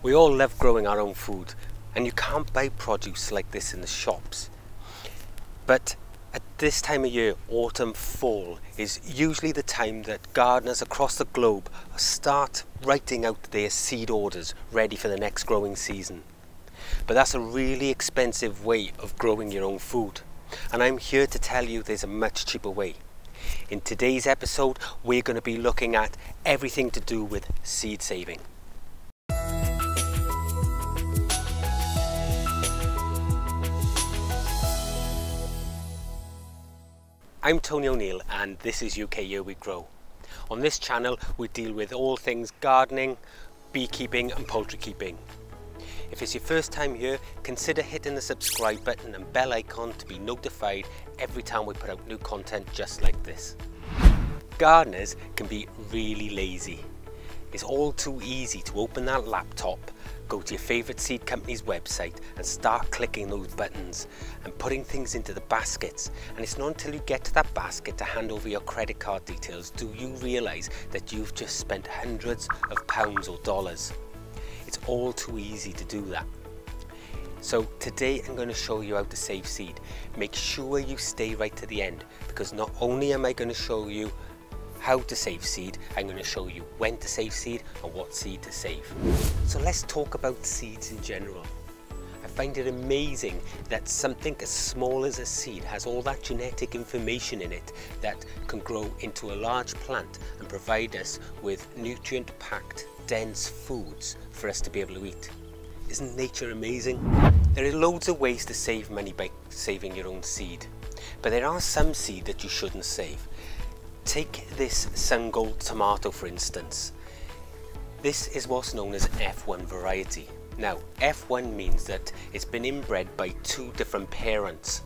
We all love growing our own food, and you can't buy produce like this in the shops. But at this time of year, autumn, fall, is usually the time that gardeners across the globe start writing out their seed orders ready for the next growing season. But that's a really expensive way of growing your own food, and I'm here to tell you there's a much cheaper way. In today's episode, we're going to be looking at everything to do with seed saving. I'm Tony O'Neill and this is UK Here We Grow. On this channel we deal with all things gardening, beekeeping and poultry keeping. If it's your first time here, consider hitting the subscribe button and bell icon to be notified every time we put out new content just like this. Gardeners can be really lazy. It's all too easy to open that laptop, go to your favourite seed company's website and start clicking those buttons and putting things into the baskets, and it's not until you get to that basket to hand over your credit card details do you realise that you've just spent hundreds of pounds or dollars. It's all too easy to do that. So today I'm going to show you how to save seed. Make sure you stay right to the end, because not only am I going to show you how to save seed, I'm going to show you when to save seed and what seed to save. So let's talk about seeds in general. I find it amazing that something as small as a seed has all that genetic information in it that can grow into a large plant and provide us with nutrient-packed, dense foods for us to be able to eat. Isn't nature amazing? There are loads of ways to save money by saving your own seed, but there are some seed that you shouldn't save. Take this Sungold tomato for instance. This is what's known as F1 variety. Now F1 means that it's been inbred by two different parents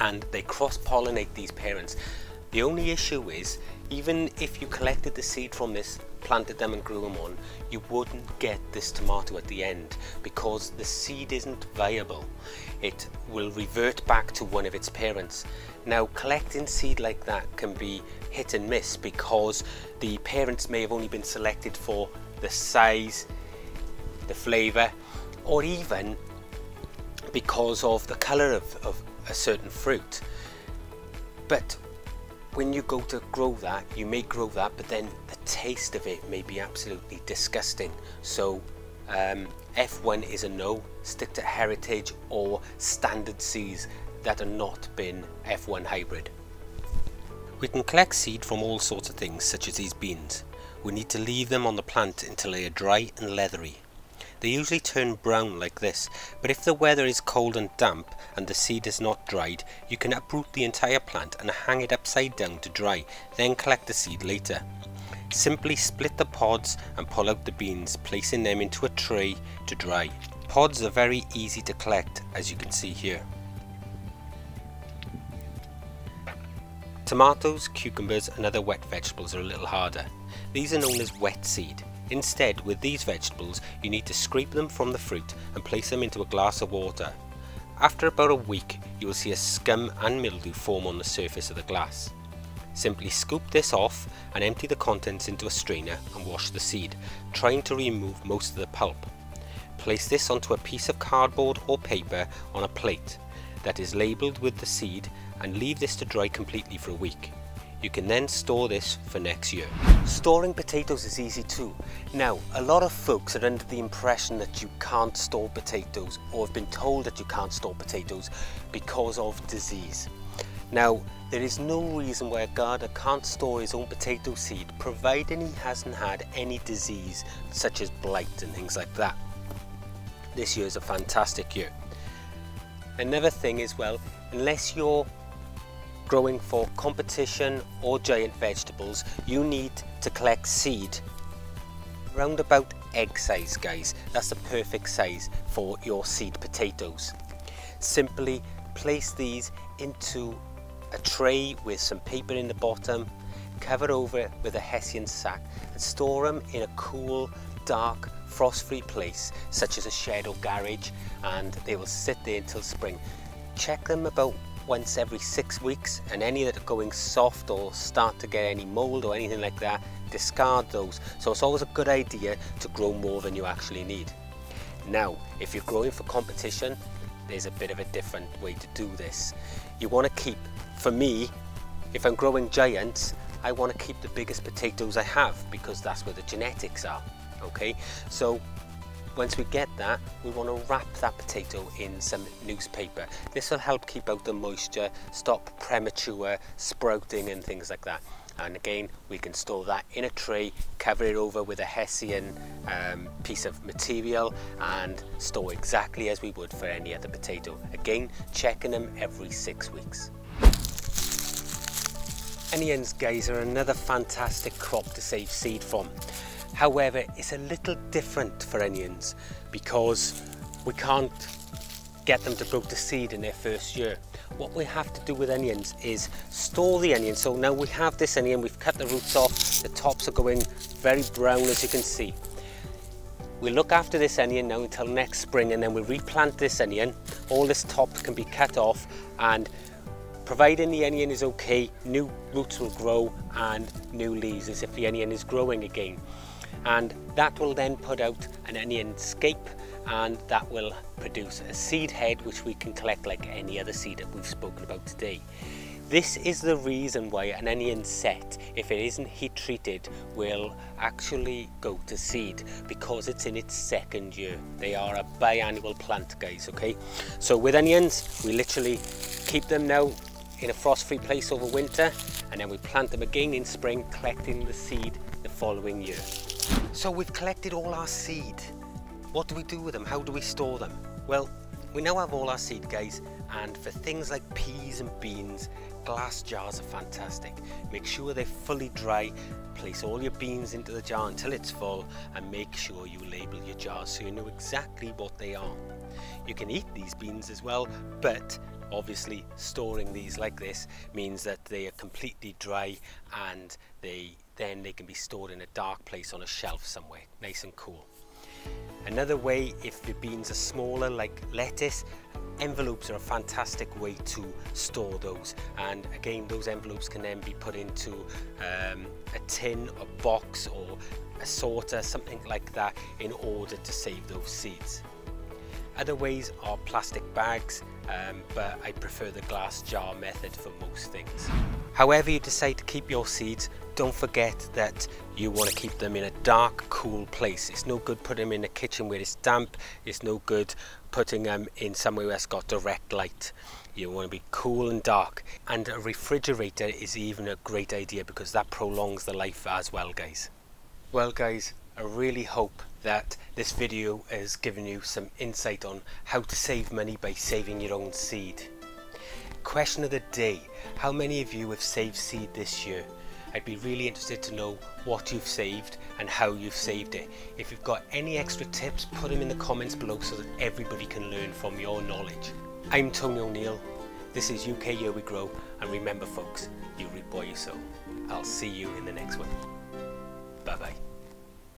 and they cross-pollinate these parents. The only issue is, even if you collected the seed from this, planted them and grew them on, you wouldn't get this tomato at the end because the seed isn't viable. It will revert back to one of its parents. Now collecting seed like that can be hit and miss because the parents may have only been selected for the size, the flavour, or even because of the colour of a certain fruit. But when you go to grow that, you may grow that, but then the taste of it may be absolutely disgusting. So F1 is a no. Stick to heritage or standard seeds that are not been F1 hybrid. We can collect seed from all sorts of things, such as these beans. We need to leave them on the plant until they are dry and leathery. They usually turn brown like this, but if the weather is cold and damp and the seed is not dried, you can uproot the entire plant and hang it upside down to dry, then collect the seed later. Simply split the pods and pull out the beans, placing them into a tray to dry. Pods are very easy to collect, as you can see here. Tomatoes, cucumbers and other wet vegetables are a little harder. These are known as wet seed. Instead, with these vegetables, you need to scrape them from the fruit and place them into a glass of water. After about a week, you will see a scum and mildew form on the surface of the glass. Simply scoop this off and empty the contents into a strainer and wash the seed, trying to remove most of the pulp. Place this onto a piece of cardboard or paper on a plate that is labelled with the seed and leave this to dry completely for a week. You can then store this for next year. Storing potatoes is easy too. Now, a lot of folks are under the impression that you can't store potatoes, or have been told that you can't store potatoes because of disease. Now, there is no reason why a gardener can't store his own potato seed, providing he hasn't had any disease such as blight and things like that. This year is a fantastic year. Another thing is, well, unless you're growing for competition or giant vegetables, you need to collect seed round about egg size, guys. That's the perfect size for your seed potatoes. Simply place these into a tray with some paper in the bottom, cover over it with a hessian sack and store them in a cool, dark, frost-free place such as a shed or garage, and they will sit there until spring. Check them about once every 6 weeks, and any that are going soft or start to get any mold or anything like that, discard those. So it's always a good idea to grow more than you actually need. Now, if you're growing for competition, there's a bit of a different way to do this. You want to keep, for me, if I'm growing giants, I want to keep the biggest potatoes I have because that's where the genetics are, okay? So once we get that, we want to wrap that potato in some newspaper. This will help keep out the moisture, stop premature sprouting and things like that. And again, we can store that in a tray, cover it over with a hessian piece of material and store exactly as we would for any other potato. Again, checking them every 6 weeks. Onions, guys, are another fantastic crop to save seed from. However, it's a little different for onions because we can't get them to grow to seed in their first year. What we have to do with onions is store the onion. So now we have this onion, we've cut the roots off, the tops are going very brown as you can see. We look after this onion now until next spring and then we replant this onion. All this top can be cut off and providing the onion is okay, new roots will grow and new leaves as if the onion is growing again. And that will then put out an onion scape and that will produce a seed head which we can collect like any other seed that we've spoken about today. This is the reason why an onion set, if it isn't heat treated, will actually go to seed because it's in its second year. They are a biannual plant, guys, okay? So with onions, we literally keep them now in a frost-free place over winter and then we plant them again in spring, collecting the seed the following year. So we've collected all our seed. What do we do with them? How do we store them? Well, we now have all our seed, guys, and for things like peas and beans, glass jars are fantastic. Make sure they're fully dry, place all your beans into the jar until it's full, and make sure you label your jars so you know exactly what they are. You can eat these beans as well, but obviously storing these like this means that they are completely dry and then they can be stored in a dark place on a shelf somewhere, nice and cool. Another way, if the beans are smaller like lettuce, envelopes are a fantastic way to store those, and again those envelopes can then be put into a tin, a box or a sorter, something like that, in order to save those seeds. Other ways are plastic bags, but I prefer the glass jar method for most things. However you decide to keep your seeds, don't forget that you want to keep them in a dark, cool place. It's no good putting them in a kitchen where it's damp. It's no good putting them in somewhere that's got direct light. You want to be cool and dark. And a refrigerator is even a great idea because that prolongs the life as well, guys. Well, guys, I really hope that this video has given you some insight on how to save money by saving your own seed. Question of the day, how many of you have saved seed this year? I'd be really interested to know what you've saved and how you've saved it. If you've got any extra tips, put them in the comments below so that everybody can learn from your knowledge. I'm Tony O'Neill, this is UK Here We Grow, and remember folks, you reap what you sow. I'll see you in the next one. Bye bye.